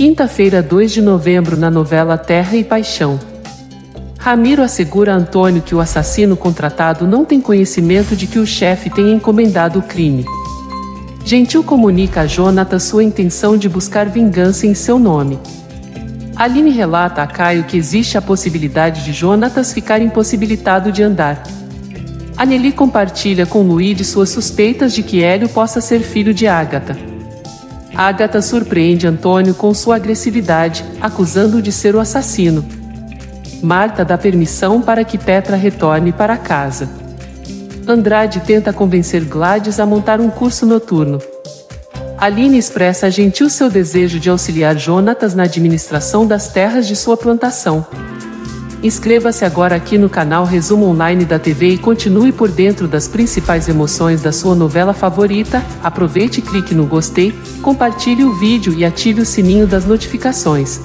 Quinta-feira, 2 de novembro, na novela Terra e Paixão. Ramiro assegura a Antônio que o assassino contratado não tem conhecimento de que o chefe tenha encomendado o crime. Gentil comunica a Jonatas sua intenção de buscar vingança em seu nome. Aline relata a Caio que existe a possibilidade de Jonatas ficar impossibilitado de andar. Anely compartilha com Luigi suas suspeitas de que Hélio possa ser filho de Agatha. Agatha surpreende Antônio com sua agressividade, acusando-o de ser o assassino. Marta dá permissão para que Petra retorne para casa. Andrade tenta convencer Gladys a montar um curso noturno. Aline expressa a Gentil seu desejo de auxiliar Jonatas na administração das terras de sua plantação. Inscreva-se agora aqui no canal Resumo Online da TV e continue por dentro das principais emoções da sua novela favorita. Aproveite e clique no gostei, compartilhe o vídeo e ative o sininho das notificações.